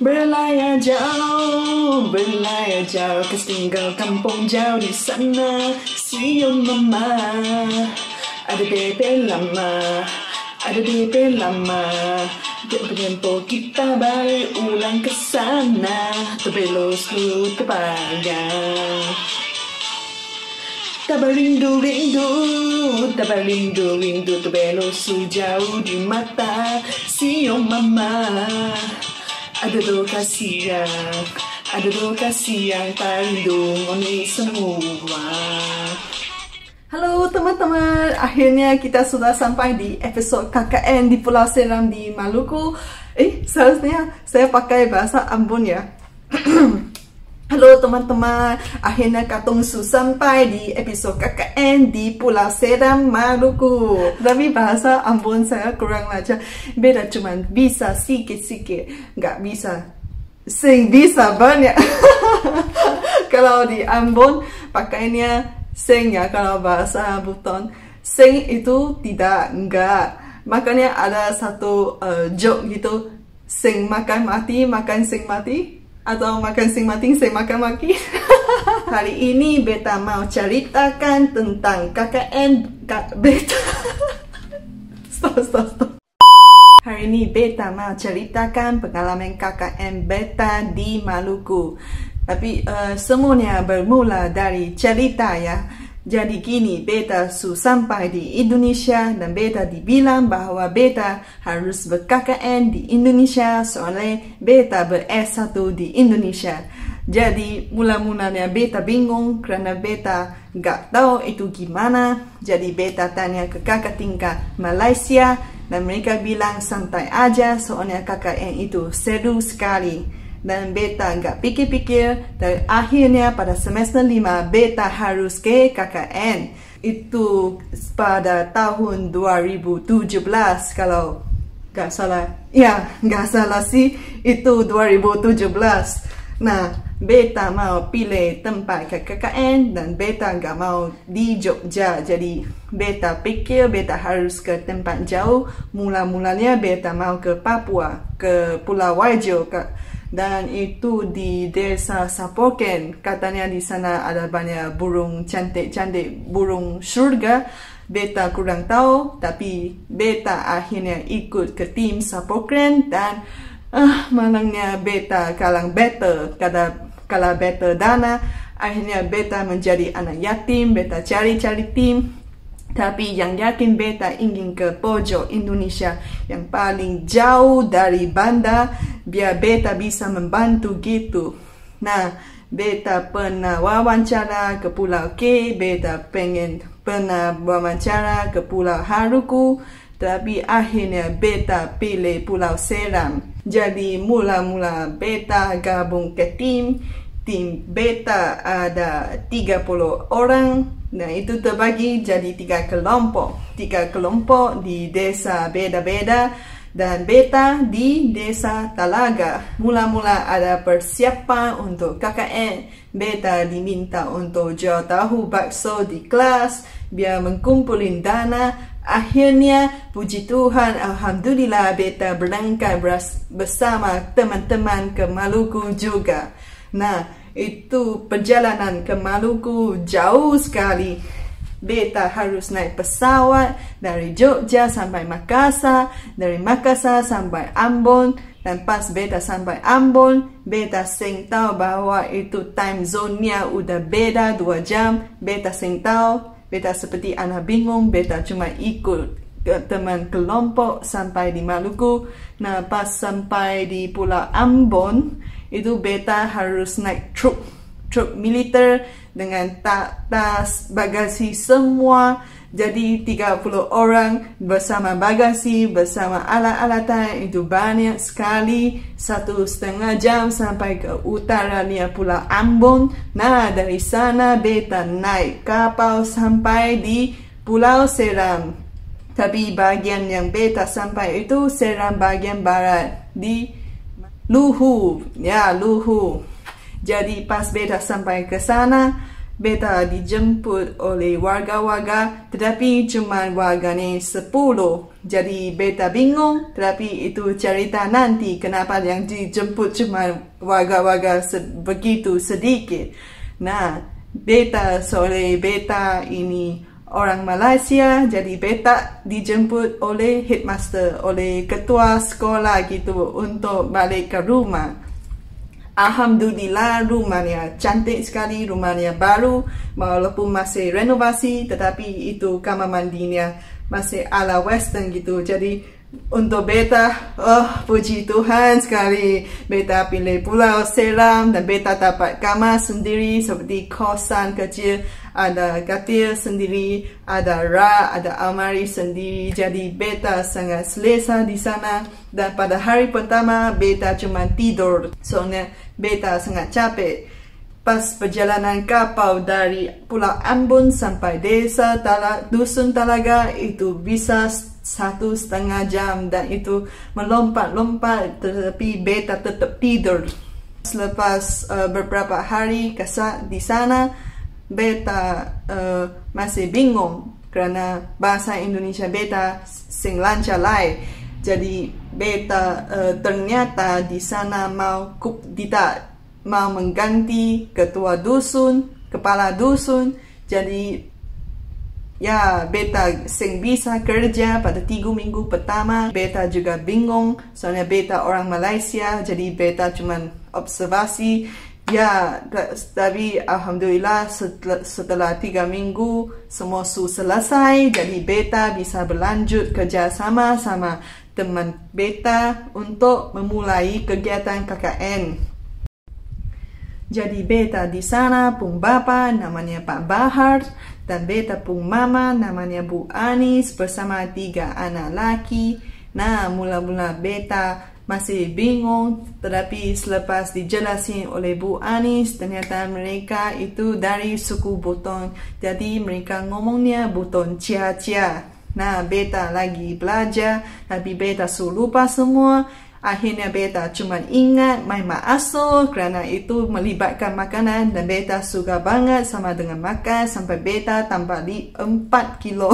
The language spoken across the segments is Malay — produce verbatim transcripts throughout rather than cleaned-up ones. Berlayar jauh, berlayar jauh ke setinggal kampung jauh di sana. Siung mama, ada bebek lama, ada bebek lama. Tempo kita balik ulang ke sana, terbelos lu terbayang. Tambah rindu rindu, tambah rindu rindu, terbelos lu jauh di mata. Siung mama, ada duka siang, ada duka siang, tandung ini semua. Halo teman-teman, akhirnya kita sudah sampai di episode K K N di Pulau Seram di Maluku. Eh, seharusnya saya pakai bahasa Ambon ya. Halo teman-teman, akhirnya Katong Su sampai di episode K K N di Pulau Seram Maluku. Tapi bahasa Ambon saya kurang lancar, beda cuman bisa sikit-sikit, nggak bisa sing bisa banyak. Kalau di Ambon pakainya sing ya, kalau bahasa Buton sing itu tidak, enggak. Makanya ada satu uh, joke gitu, sing makan mati, makan sing mati, atau makan sing mati, sing makan maki. Hari ini beta mau ceritakan tentang K K N K beta. stop, stop, stop. Hari ini beta mau ceritakan pengalaman K K N beta di Maluku. Tapi uh, semuanya bermula dari cerita ya. Jadi gini, beta su sampai di Indonesia dan beta dibilang bahwa beta harus ber-K K N di Indonesia soalnya beta ber S satu di Indonesia. Jadi mula-mulanya beta bingung karena beta gak tahu itu gimana. Jadi beta tanya ke kakak tingkat Malaysia dan mereka bilang santai aja soalnya K K N itu seru sekali. Dan beta nggak pikir-pikir, dan akhirnya pada semester lima beta harus ke K K N. Itu pada tahun dua ribu tujuh belas kalau nggak salah. Ya, nggak salah sih, itu dua ribu tujuh belas. Nah, beta mau pilih tempat ke K K N dan beta nggak mau di Jogja. Jadi beta pikir beta harus ke tempat jauh. Mula-mulanya beta mau ke Papua, ke Pulau Wajo, ke dan itu di desa Sapoken. Katanya di sana ada banyak burung cantik-cantik, burung surga. Beta kurang tahu, tapi beta akhirnya ikut ke tim Sapoken dan ah, malangnya beta kalang beta, kala kala beta dana. Akhirnya beta menjadi anak yatim. Beta cari-cari tim, tapi yang yakin beta ingin ke pojok Indonesia yang paling jauh dari bandar biar beta bisa membantu gitu. Nah, beta pernah wawancara ke Pulau Kei, beta pengen pernah wawancara ke Pulau Haruku, tapi akhirnya beta pilih Pulau Seram. Jadi mula-mula beta gabung ke tim. Tim beta ada tiga puluh orang. Nah, itu terbagi jadi tiga kelompok. Tiga kelompok di desa beda-beda. Dan beta di desa Talaga. Mula-mula ada persiapan untuk K K N. Beta diminta untuk jual tahu bakso di kelas biar mengkumpulin dana. Akhirnya, puji Tuhan, alhamdulillah beta berangkat bersama teman-teman ke Maluku juga. Nah, itu perjalanan ke Maluku jauh sekali. Beta harus naik pesawat dari Jogja sampai Makassar, dari Makassar sampai Ambon. Dan pas beta sampai Ambon, beta sing tahu bahwa itu time zone-nya udah beda dua jam. Beta sing tahu, beta seperti anak bingung, beta cuma ikut teman kelompok sampai di Maluku. Nah, pas sampai di Pulau Ambon, itu beta harus naik truk, truk militer dengan tas, bagasi semua. Jadi tiga puluh orang bersama bagasi, bersama alat-alatan, itu banyak sekali. Satu setengah jam sampai ke utaranya Pulau Ambon. Nah, dari sana beta naik kapal sampai di Pulau Seram. Tapi bagian yang beta sampai itu Seram bagian barat di Luhu, ya Luhu. Jadi pas beta sampai ke sana, beta dijemput oleh warga-warga, tetapi cuma warganya sepuluh. Jadi beta bingung, tapi itu cerita nanti kenapa yang dijemput cuma warga-warga begitu sedikit. Nah, beta sore beta ini orang Malaysia, jadi beta dijemput oleh headmaster, oleh ketua sekolah gitu untuk balik ke rumah. Alhamdulillah rumahnya cantik sekali, rumahnya baru walaupun masih renovasi, tetapi itu kamar mandinya masih ala western gitu. Jadi untuk beta, oh puji Tuhan sekali, beta pilih Pulau Seram dan beta dapat kamar sendiri seperti kosan kecil, ada katil sendiri, ada rak, ada almari sendiri. Jadi beta sangat selesa di sana. Dan pada hari pertama beta cuma tidur, soalnya beta sangat capek. Pas perjalanan kapal dari Pulau Ambon sampai desa Tala, Dusun Talaga itu bisa satu setengah jam dan itu melompat-lompat, tetapi beta tetap tidur. Selepas uh, beberapa hari kesan di sana, beta uh, masih bingung kerana bahasa Indonesia beta sing lancar lai. Jadi beta uh, ternyata di sana mau kup ditak. Mau mengganti ketua dusun, kepala dusun. Jadi ya beta sing bisa kerja pada tiga minggu pertama. Beta juga bingung soalnya beta orang Malaysia, jadi beta cuman observasi. Ya, tapi alhamdulillah setelah, setelah tiga minggu semua sudah selesai. Jadi beta bisa berlanjut kerjasama sama teman beta untuk memulai kegiatan K K N. Jadi beta di sana pun bapa namanya Pak Bahar dan beta pun mama namanya Bu Anis bersama tiga anak laki. Nah, mula-mula beta masih bingung, tetapi selepas dijelasin oleh Bu Anis ternyata mereka itu dari suku Buton. Jadi mereka ngomongnya Buton Cia-Cia. Nah, beta lagi belajar tapi beta lupa semua. Akhirnya beta cuma ingat main ma'asur kerana itu melibatkan makanan dan beta suka banget sama dengan makan sampai beta tambah di empat kilo.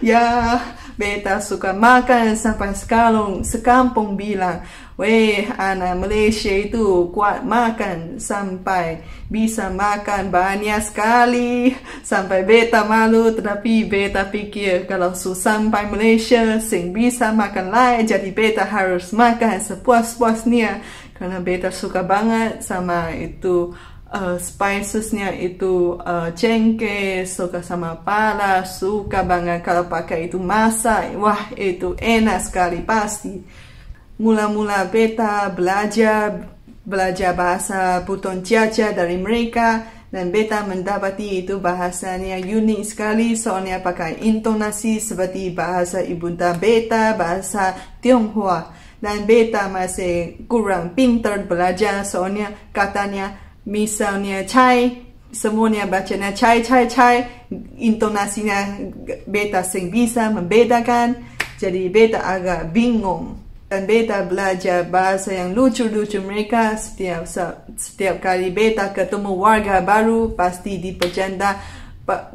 Ya, beta suka makan sampai sekarang sekampung bilang, "Weh, anak Malaysia itu kuat makan sampai bisa makan banyak sekali." Sampai beta malu, tetapi beta pikir kalau su sampai Malaysia sing bisa makan lain, jadi beta harus makan sepuas-puasnya karena beta suka banget sama itu uh, spicesnya itu uh, cengkeh, suka sama pala, suka banget kalau pakai itu masak. Wah, itu enak sekali pasti. Mula-mula beta belajar belajar bahasa Buton Cia-Cia dari mereka dan beta mendapati itu bahasanya unik sekali soalnya pakai intonasi seperti bahasa ibunda beta, bahasa Tionghoa. Dan beta masih kurang pintar belajar soalnya katanya misalnya chai, semuanya bacanya chai chai chai, intonasinya beta sing bisa membedakan. Jadi beta agak bingung. Dan beta belajar bahasa yang lucu-lucu mereka. Setiap setiap kali beta ketemu warga baru pasti dipercanda,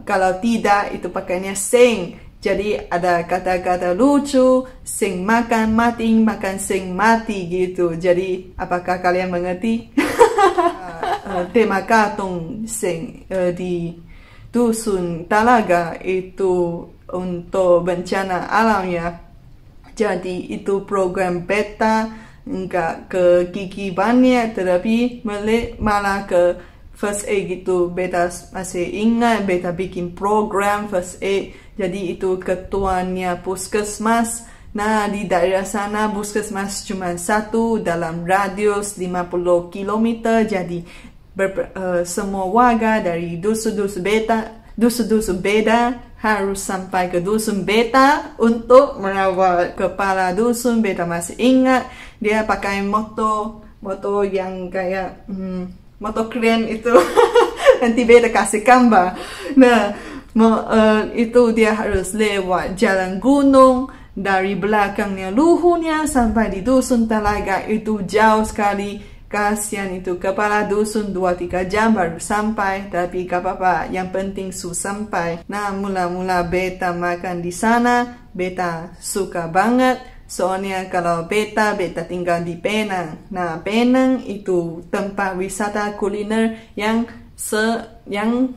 kalau tidak itu pakainya sing. Jadi ada kata-kata lucu, sing makan mati, makan sing mati gitu. Jadi apakah kalian mengerti? uh, tema katong sing uh, di Dusun Talaga itu untuk bencana alam ya. Jadi itu program beta enggak ke gigi banyak, tetapi malah ke first aid gitu. Beta masih ingat beta bikin program first aid. Jadi itu ketuanya puskesmas. Nah, di daerah sana puskesmas cuma satu dalam radius lima puluh kilometer. Jadi ber, uh, semua warga dari dusun-dusun beta dusun-dusun beda harus sampai ke dusun beta untuk merawat. Kepala dusun beta masih ingat dia pakai motor motor yang kayak hmm, motor keren itu. Nanti beta kasih gambar. Nah, mo, uh, itu dia harus lewat jalan gunung dari belakangnya Luhunya sampai di Dusun Talaga itu jauh sekali. Kasihan itu, kepala dusun dua tiga jam baru sampai, tapi gak apa-apa, yang penting su sampai. Nah, mula-mula beta makan di sana, beta suka banget, soalnya kalau beta, beta tinggal di Penang. Nah, Penang itu tempat wisata kuliner yang se yang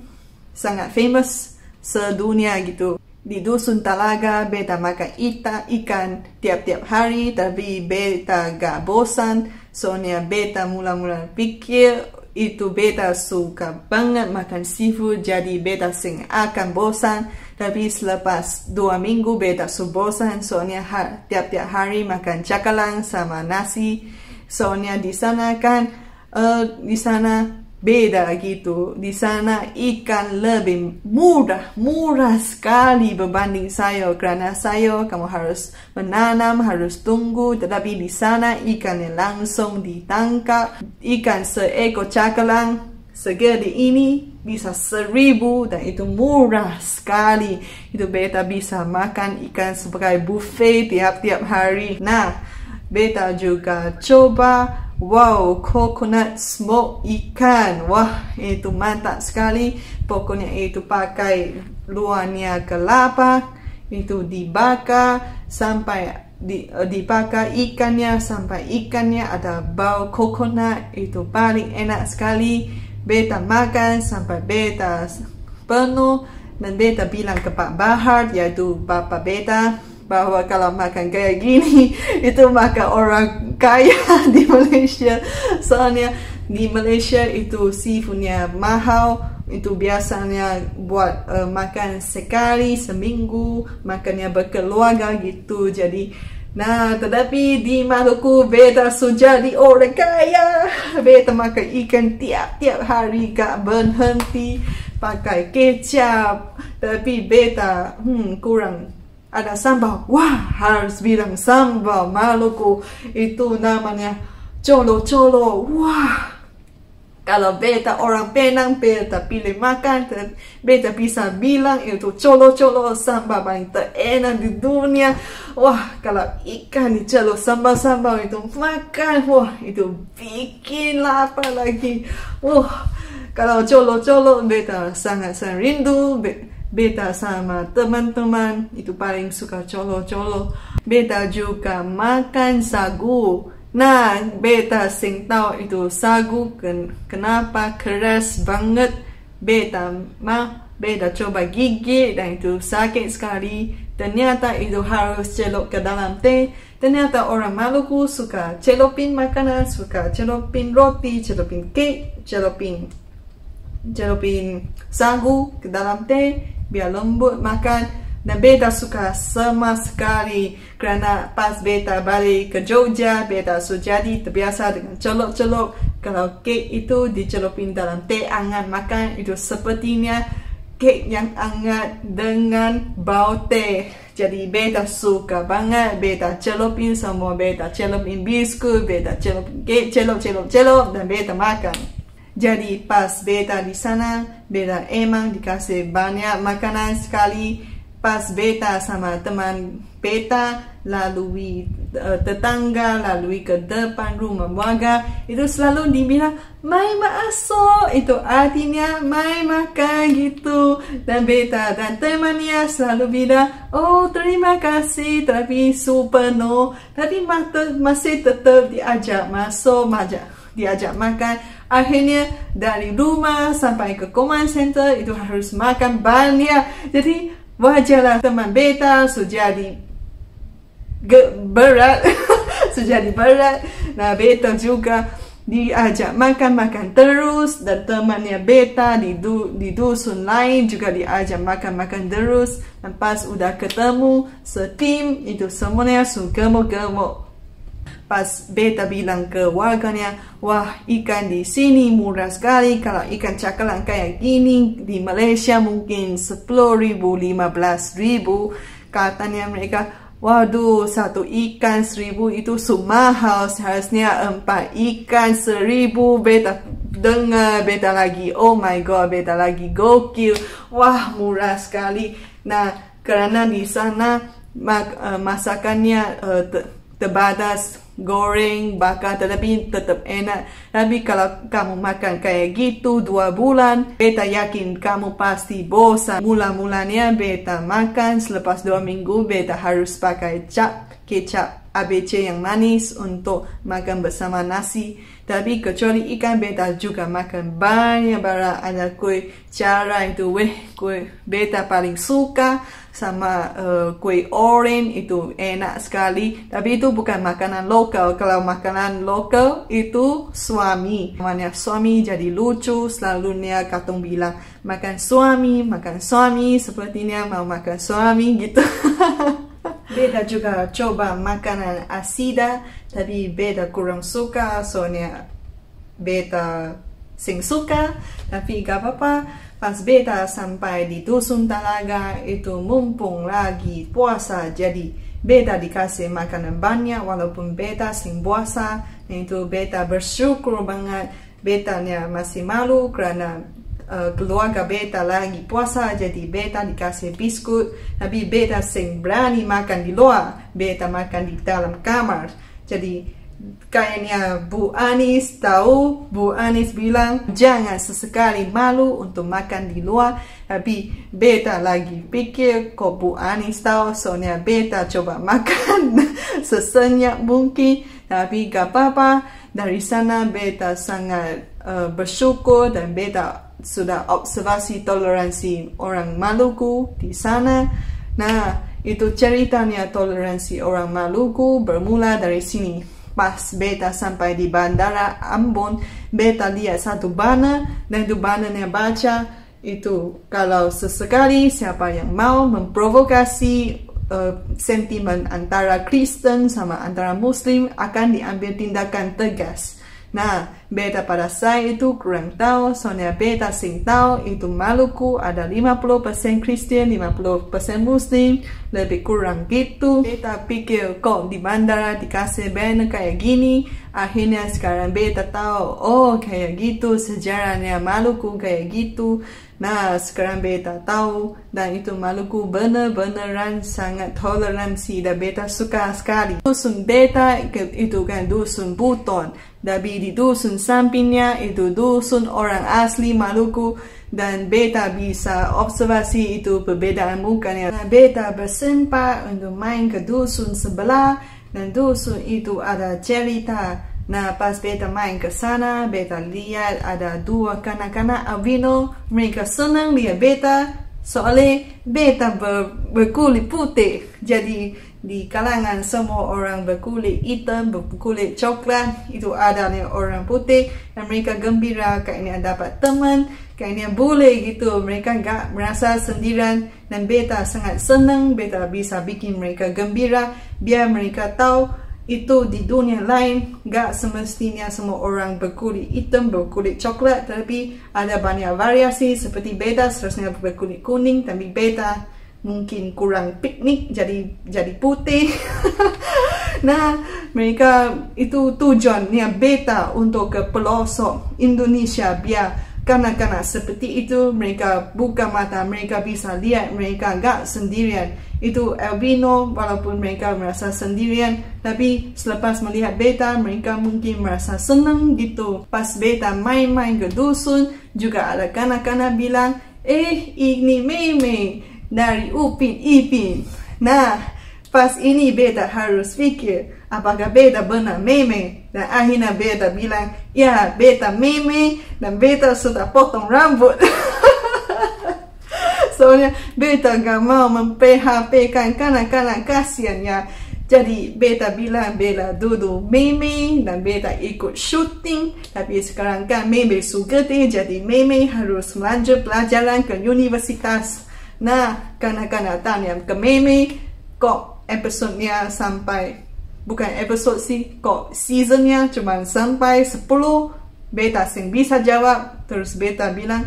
sangat famous sedunia gitu. Di Dusun Talaga, beta makan ita, ikan tiap-tiap hari, tapi beta gak bosan. Soalnya beta mula-mula pikir, itu beta suka banget makan seafood, jadi beta seng akan bosan. Tapi selepas dua minggu, beta su bosan, soalnya tiap-tiap hari makan cakalang sama nasi. Soalnya di sana kan, uh, di sana beda gitu. Di sana ikan lebih murah, murah sekali berbanding sayur. Karena sayur kamu harus menanam, harus tunggu. Tetapi di sana ikannya langsung ditangkap. Ikan seekor cakalang segede ini bisa seribu dan itu murah sekali. Itu beta bisa makan ikan sebagai buffet tiap-tiap hari. Nah, beta juga coba. Wow, coconut smoke ikan. Wah, itu mantap sekali. Pokoknya itu pakai luarnya kelapa, itu dibakar sampai di, dipakai ikannya sampai ikannya ada bau coconut. Itu paling enak sekali. Beta makan sampai beta penuh dan beta bilang ke Pak Bahar, yaitu bapak beta, bahwa kalau makan kayak gini itu makan orang kaya di Malaysia. Soalnya di Malaysia itu seafoodnya mahal, itu biasanya buat uh, makan sekali seminggu, makannya berkeluarga gitu. Jadi nah, tetapi di Maluku beta sudah jadi orang kaya. Beta makan ikan tiap-tiap hari, gak berhenti, pakai kecap. Tapi beta hmm, kurang ada sambal. Wah, harus bilang sambal Maluku. Itu namanya colo-colo. Wah, kalau beta orang Penang, beta pilih makan, beta bisa bilang itu colo-colo, sambal paling terenak di dunia. Wah, kalau ikan dicelup sambal-sambal itu makan, wah, itu bikin lapar lagi. Wah, kalau colo-colo beta sangat-sangat rindu. Beta sama teman-teman itu paling suka colo-colo. Beta juga makan sagu. Nah, beta sing tahu itu sagu ken kenapa keras banget. Beta mah beta coba gigit dan itu sakit sekali. Ternyata itu harus celup ke dalam teh. Ternyata orang Maluku suka celupin makanan, suka celupin roti, celupin cake, celupin celupin sagu ke dalam teh, biar lembut makan. Dan beta suka sama sekali, karena pas beta balik ke Jogja, beta sudah jadi terbiasa dengan celup-celup. Kalau kek itu dicelupin dalam teh hangat makan, itu sepertinya kek yang hangat dengan bau teh. Jadi beta suka banget. Beta celupin semua, beta celupin biskut, beta celupin kek, celup-celup-celup, dan beta makan. Jadi pas beta di sana, beta emang dikasih banyak makanan sekali. Pas beta sama teman beta, lalui uh, tetangga, lalui ke depan rumah warga, itu selalu dibilang mai masuk, itu artinya mai makan gitu. Dan beta dan temannya selalu bilang, oh terima kasih, tapi super no, tapi masih tetap diajak masuk, diajak makan. Akhirnya dari rumah sampai ke command center itu harus makan banyak. Jadi wajarlah teman beta sudah jadi berat, sudah jadi berat. Nah, beta juga diajak makan-makan terus, dan temannya beta di, du, di dusun lain juga diajak makan-makan terus. Dan pas udah ketemu setim, itu semuanya gemuk-gemuk. Pas beta bilang ke warganya, wah ikan di sini murah sekali, kalau ikan cakalang kayak gini di Malaysia mungkin sepuluh ribu, lima belas ribu. Katanya mereka, waduh satu ikan seribu itu semahal, seharusnya empat ikan seribu. Beta dengar, beta lagi, oh my god, beta lagi gokil. Wah, murah sekali. Nah, karena di sana mak, uh, masakannya uh, terbatas goreng bakar, tetapi tetap enak. Tapi kalau kamu makan kayak gitu dua bulan, beta yakin kamu pasti bosan. Mula-mulanya beta makan, selepas dua minggu beta harus pakai cap kecap A B C yang manis untuk makan bersama nasi. Tapi kecuali ikan, beta juga makan banyak barang. Ada kue cara itu, weh, kue beta paling suka sama uh, kue orange, itu enak sekali. Tapi itu bukan makanan lokal. Kalau makanan lokal itu suami, namanya suami, jadi lucu. Selalunya katong bilang makan suami, makan suami, sepertinya mau makan suami gitu. Beta juga coba makanan asida, tapi beta kurang suka, soalnya beta sing suka. Tapi gak apa-apa, pas beta sampai di Dusun Talaga, itu mumpung lagi puasa, jadi beta dikasih makanan banyak walaupun beta sing puasa. Itu beta bersyukur banget, betanya masih malu karena Uh, keluarga beta lagi puasa, jadi beta dikasih biskut. Tapi beta sing berani makan di luar, beta makan di dalam kamar. Jadi kayaknya Bu Anis tahu, Bu Anis bilang jangan sesekali malu untuk makan di luar. Tapi beta lagi pikir kok Bu Anis tahu, soalnya beta coba makan sesenyak mungkin. Tapi gak apa-apa, dari sana beta sangat uh, bersyukur dan beta sudah observasi toleransi orang Maluku di sana. Nah, itu ceritanya toleransi orang Maluku bermula dari sini. Pas beta sampai di bandara Ambon, beta lihat satu banner, dan itu bannernya baca itu, kalau sesekali siapa yang mau memprovokasi uh, sentimen antara Kristen sama antara Muslim akan diambil tindakan tegas. Nah, beta pada saya itu kurang tahu, soalnya beta sing tahu itu Maluku ada lima puluh persen Kristen, lima puluh persen Muslim, lebih kurang gitu. Beta pikir kok di bandara dikasih banner kayak gini. Akhirnya sekarang beta tahu, oh kayak gitu sejarahnya Maluku kayak gitu. Nah, sekarang beta tahu, dan itu Maluku bener-beneran sangat toleransi, dan beta suka sekali. Dusun beta itu kan dusun Buton, tapi di dusun sampingnya itu dusun orang asli Maluku, dan beta bisa observasi itu perbedaan mukanya. Nah, beta bersempat untuk main ke dusun sebelah, dan dusun itu ada cerita. Nah, pas beta main ke sana, beta lihat ada dua kanak-kanak albino. Mereka senang lihat beta, soalnya beta ber, berkulit putih. Jadi di kalangan semua orang berkulit hitam, berkulit coklat, itu ada orang putih, dan mereka gembira kayaknya dapat teman, kayaknya boleh gitu. Mereka gak merasa sendirian, dan beta sangat senang. Beta bisa bikin mereka gembira, biar mereka tahu itu di dunia lain gak semestinya semua orang berkulit hitam, berkulit coklat, tapi ada banyak variasi. Seperti beta seharusnya berkulit kuning, tapi beta mungkin kurang piknik, jadi jadi putih. Nah, mereka itu tujuannya beta untuk ke pelosok Indonesia, biar kanak-kanak seperti itu mereka buka mata, mereka bisa lihat mereka gak sendirian. Itu albino, walaupun mereka merasa sendirian, tapi selepas melihat beta mereka mungkin merasa senang gitu. Pas beta main-main ke dusun, juga ada kanak-kanak bilang, eh ini Mei Mei dari Upin-Ipin. Nah, pas ini beta harus pikir apakah beta benar Mei Mei, dan akhirnya beta bilang ya beta Mei Mei, dan beta sudah potong rambut. Soalnya beta gak mau mem-P H P-kan kanak-kanak, kasihan ya. Jadi beta bilang beta duduk Mei Mei, dan beta ikut syuting. Tapi sekarang kan Mei Mei sugete, jadi Mei Mei harus lanjut pelajaran ke universitas. Nah, kanak-kanak tanya ke Mei Mei, kok episodenya sampai, bukan episode sih, kok seasonnya cuma sampai sepuluh. Beta sing bisa jawab, terus beta bilang,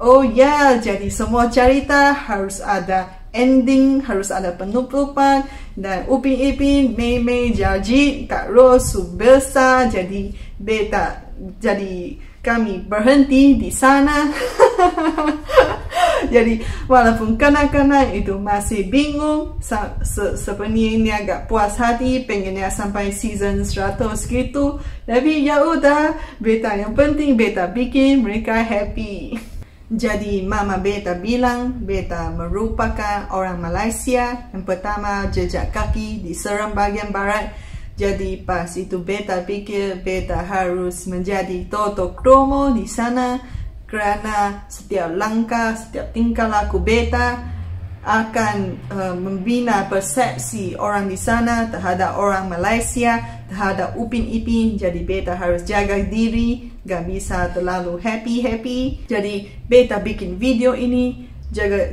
oh ya, jadi semua cerita harus ada ending, harus ada penutupan. Dan Upin-Ipin, Mei Mei, Jahjit, Kak Rosu besar. Jadi beta, jadi kami berhenti di sana. Jadi walaupun kanak-kanak itu masih bingung, se sebenarnya agak puas hati pengennya sampai season seratus gitu. Tapi ya udah, beta yang penting beta bikin mereka happy. Jadi mama beta bilang beta merupakan orang Malaysia yang pertama jejak kaki di Seram bagian barat. Jadi pas itu beta pikir beta harus menjadi totokromo di sana, kerana setiap langkah, setiap tingkah laku beta akan uh, membina persepsi orang di sana terhadap orang Malaysia, terhadap Upin-Ipin. Jadi beta harus jaga diri, gak bisa terlalu happy-happy. Jadi beta bikin video ini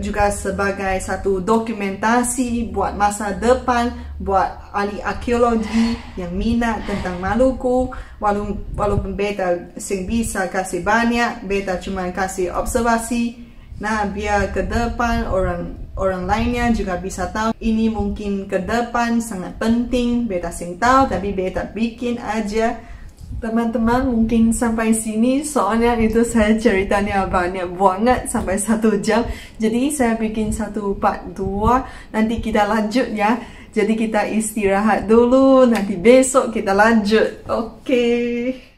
juga sebagai satu dokumentasi buat masa depan, buat ahli arkeologi yang minat tentang Maluku. Walaupun beta sing bisa kasih banyak, beta cuma kasih observasi. Nah, biar ke depan orang orang lainnya juga bisa tahu. Ini mungkin ke depan sangat penting, beta sing tahu, tapi beta bikin aja. Teman-teman, mungkin sampai sini, soalnya itu saya ceritanya banyak banget sampai satu jam. Jadi saya bikin satu part dua, nanti kita lanjut ya. Jadi kita istirahat dulu, nanti besok kita lanjut. Oke. Okay.